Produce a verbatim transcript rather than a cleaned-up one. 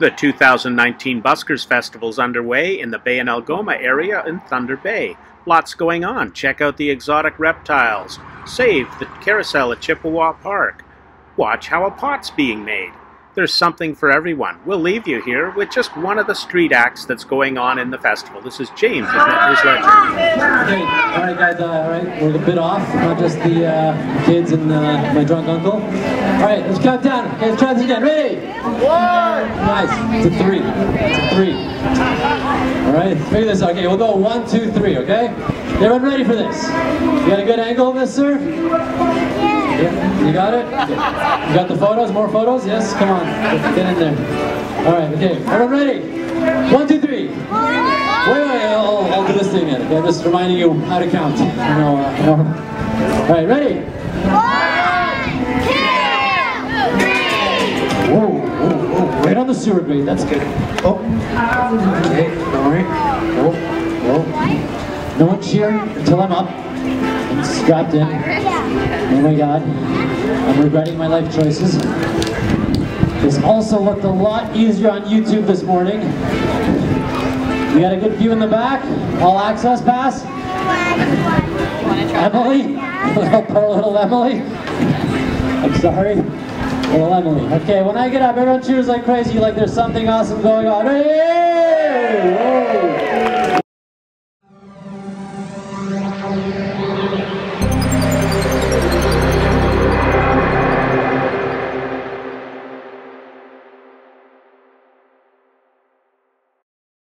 The two thousand nineteen Buskers Festival is underway in the Bay and Algoma area in Thunder Bay. Lots going on. Check out the exotic reptiles. Save the carousel at Chippewa Park. Watch how a pot's being made. There's something for everyone. We'll leave you here with just one of the street acts that's going on in the festival. This is James with Net News Legend. Okay. All right, guys. Uh, all right, we're a bit off. Not just the uh, kids and uh, my drunk uncle. All right, let's count down. Okay, let's try this again. Ready? One. Nice. It's a three. It's a three. All right, let's figure this out. Okay, we'll go one, two, three. Okay. Everyone ready for this? You got a good angle on this, sir? Yeah. You got it? Yeah. You got the photos? More photos? Yes? Come on. Get in there. All right, okay. Everyone ready? One, two, three. Wait, wait, I'll, I'll do this thing again. Okay, I'm just reminding you how to count. You know, uh, you know. All right, ready? One, two, three. Whoa, whoa, whoa. Right on the sewer grate. That's good. Oh. Okay, all right. Whoa, whoa. No one cheer until I'm up. I'm strapped in. Oh my God, I'm regretting my life choices. This also looked a lot easier on YouTube this morning. We got a good view in the back. All access pass. Emily, poor little Emily. I'm sorry, little Emily. Okay, when I get up, everyone cheers like crazy, like there's something awesome going on. Hey! Whoa.